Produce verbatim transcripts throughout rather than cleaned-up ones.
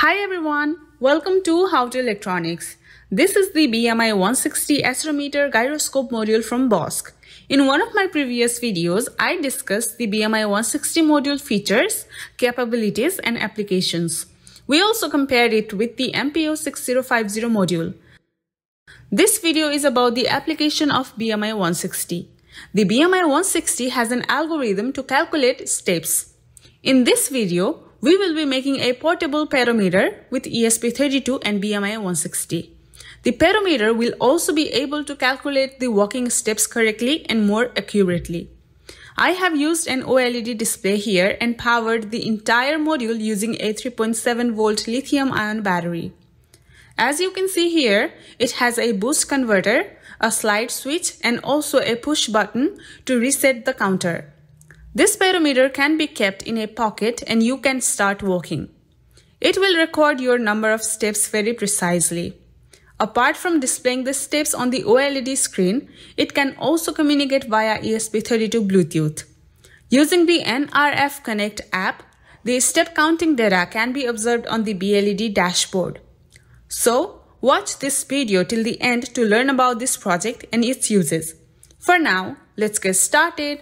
Hi everyone, welcome to How To Electronics. This is the B M I one sixty accelerometer gyroscope module from Bosch. In one of my previous videos, I discussed the B M I one sixty module features, capabilities and applications. We also compared it with the M P U six zero five zero module. This video is about the application of B M I one sixty. The B M I one sixty has an algorithm to calculate steps. In this video, we will be making a portable pedometer with E S P thirty-two and B M I one sixty. The pedometer will also be able to calculate the walking steps correctly and more accurately. I have used an O L E D display here and powered the entire module using a three point seven volt lithium-ion battery. As you can see here, it has a boost converter, a slide switch and also a push button to reset the counter. This pedometer can be kept in a pocket and you can start walking. It will record your number of steps very precisely. Apart from displaying the steps on the O L E D screen, it can also communicate via E S P thirty-two Bluetooth. Using the N R F Connect app, the step counting data can be observed on the B L E dashboard. So, watch this video till the end to learn about this project and its uses. For now, let's get started.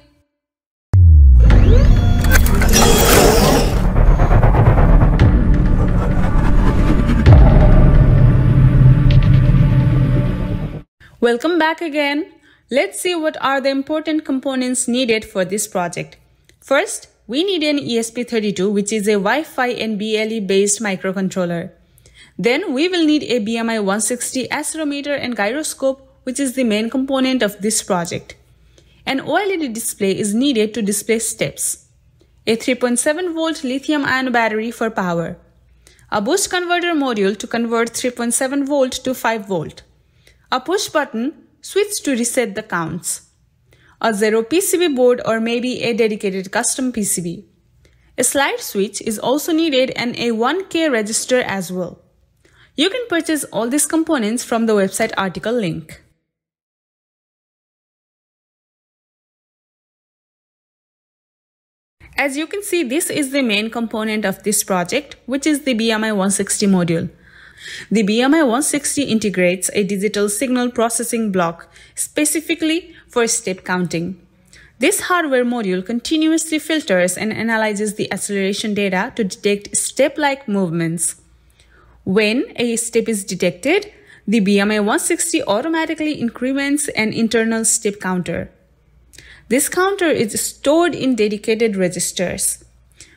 Welcome back again. Let's see what are the important components needed for this project. First, we need an E S P thirty-two, which is a Wi-Fi and B L E based microcontroller. Then we will need a B M I one sixty accelerometer and gyroscope, which is the main component of this project. An O L E D display is needed to display steps. A three point seven volt lithium-ion battery for power. A boost converter module to convert three point seven volt to five volt. A push button, switch to reset the counts. A zero P C B board or maybe a dedicated custom P C B. A slide switch is also needed and a one K register as well. You can purchase all these components from the website article link. As you can see, this is the main component of this project, which is the B M I one sixty module. The B M I one sixty integrates a digital signal processing block specifically for step counting. This hardware module continuously filters and analyzes the acceleration data to detect step-like movements. When a step is detected, the B M I one sixty automatically increments an internal step counter. This counter is stored in dedicated registers.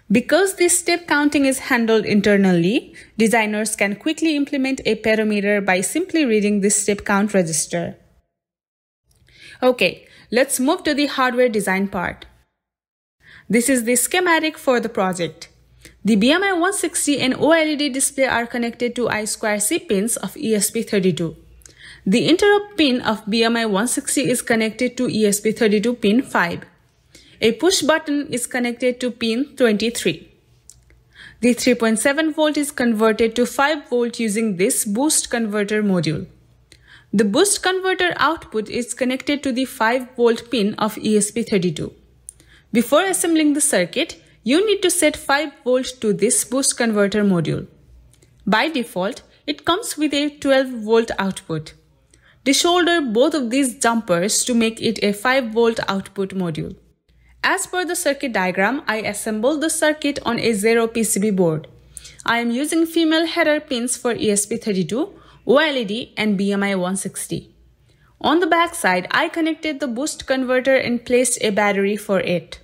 Because this step counting is handled internally, designers can quickly implement a pedometer by simply reading this step count register. Okay, let's move to the hardware design part. This is the schematic for the project. The B M I one sixty and O L E D display are connected to I two C pins of E S P thirty-two. The interrupt pin of B M I one sixty is connected to E S P thirty-two pin five. A push button is connected to pin twenty-three. The three point seven volt is converted to five volt using this boost converter module. The boost converter output is connected to the five volt pin of E S P thirty-two. Before assembling the circuit, you need to set five volt to this boost converter module. By default, it comes with a twelve volt output. Desolder both of these jumpers to make it a five volt output module. As per the circuit diagram, I assembled the circuit on a zero P C B board. I am using female header pins for E S P thirty-two, O L E D and B M I one sixty. On the back side, I connected the boost converter and placed a battery for it.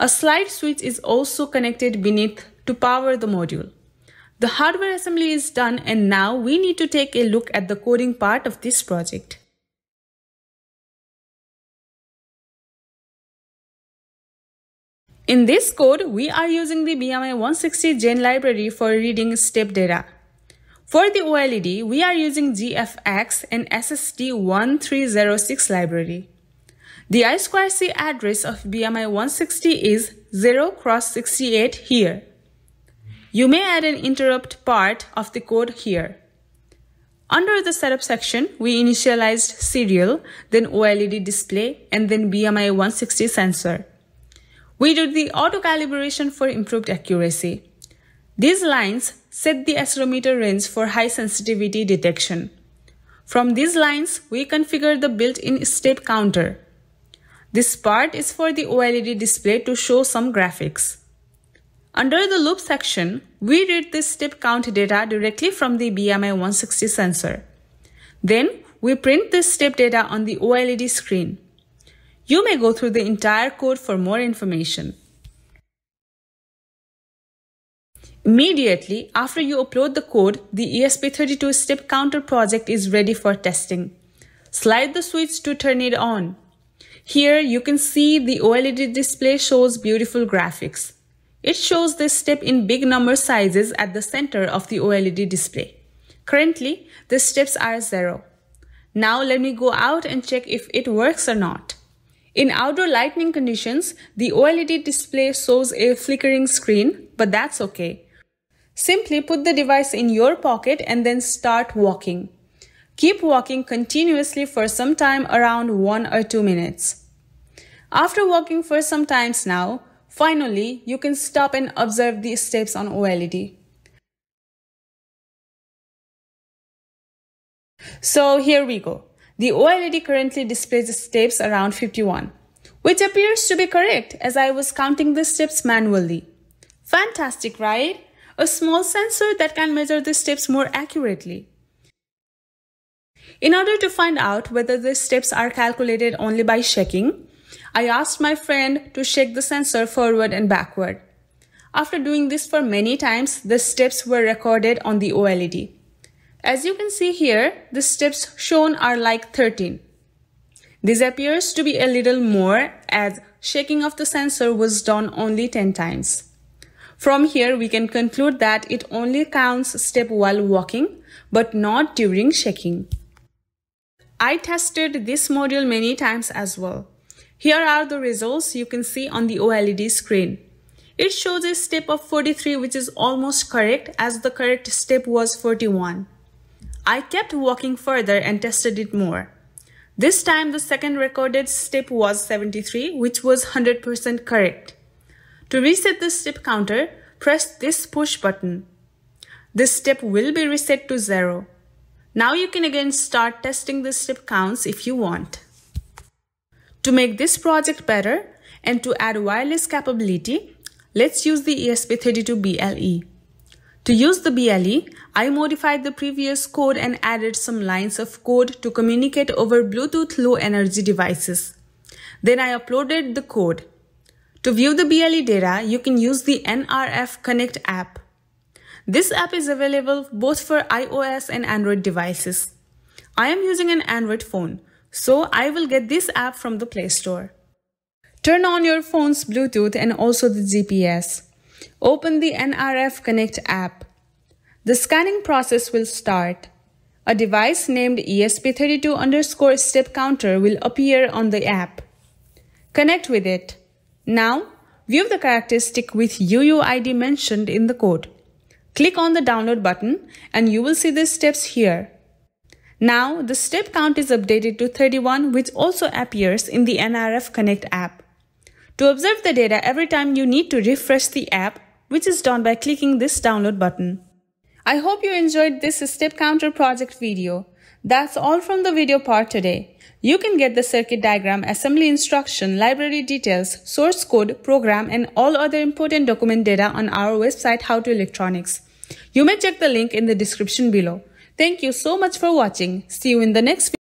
A slide switch is also connected beneath to power the module. The hardware assembly is done and now we need to take a look at the coding part of this project. In this code, we are using the B M I one sixty Gen library for reading step data. For the O L E D, we are using G F X and S S D one three zero six library. The I two C address of B M I one sixty is zero cross sixty-eight here. You may add an interrupt part of the code here. Under the setup section, we initialized serial, then O L E D display, and then B M I one sixty sensor. We did the auto calibration for improved accuracy. These lines set the accelerometer range for high sensitivity detection. From these lines, we configure the built-in step counter. This part is for the O L E D display to show some graphics. Under the loop section, we read this step count data directly from the B M I one sixty sensor. Then, we print this step data on the O L E D screen. You may go through the entire code for more information. Immediately after you upload the code, the E S P thirty-two step counter project is ready for testing. Slide the switch to turn it on. Here you can see the O L E D display shows beautiful graphics. It shows this step in big number sizes at the center of the O L E D display. Currently, the steps are zero. Now let me go out and check if it works or not. In outdoor lightning conditions, the O L E D display shows a flickering screen, but that's okay. Simply put the device in your pocket and then start walking. Keep walking continuously for some time, around one or two minutes. After walking for some times now, finally you can stop and observe the steps on O L E D. So here we go. The O L E D currently displays steps around fifty-one, which appears to be correct as I was counting the steps manually. Fantastic, right? A small sensor that can measure the steps more accurately. In order to find out whether the steps are calculated only by shaking, I asked my friend to shake the sensor forward and backward. After doing this for many times, the steps were recorded on the O L E D. As you can see here, the steps shown are like thirteen. This appears to be a little more as shaking of the sensor was done only ten times. From here, we can conclude that it only counts step while walking, but not during shaking. I tested this module many times as well. Here are the results you can see on the O L E D screen. It shows a step of forty-three, which is almost correct as the correct step was forty-one. I kept walking further and tested it more. This time, the second recorded step was seventy-three, which was one hundred percent correct. To reset the step counter, press this push button. This step will be reset to zero. Now you can again start testing the step counts if you want. To make this project better and to add wireless capability, let's use the E S P thirty-two B L E. To use the B L E, I modified the previous code and added some lines of code to communicate over Bluetooth low energy devices. Then I uploaded the code. To view the B L E data, you can use the N R F Connect app. This app is available both for i O S and Android devices. I am using an Android phone, so I will get this app from the Play Store. Turn on your phone's Bluetooth and also the G P S. Open the N R F Connect app. The scanning process will start. A device named E S P thirty-two underscore step counter will appear on the app. Connect with it. Now, view the characteristic with U U I D mentioned in the code. Click on the download button and you will see the steps here. Now, the step count is updated to thirty-one, which also appears in the N R F Connect app. To observe the data every time, you need to refresh the app, which is done by clicking this download button. I hope you enjoyed this step counter project video. That's all from the video part today. You can get the circuit diagram, assembly instruction, library details, source code, program, and all other important document data on our website How To Electronics. You may check the link in the description below. Thank you so much for watching. See you in the next video.